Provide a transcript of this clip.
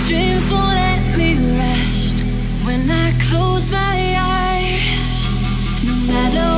dreams won't let me rest when I close my eyes. No matter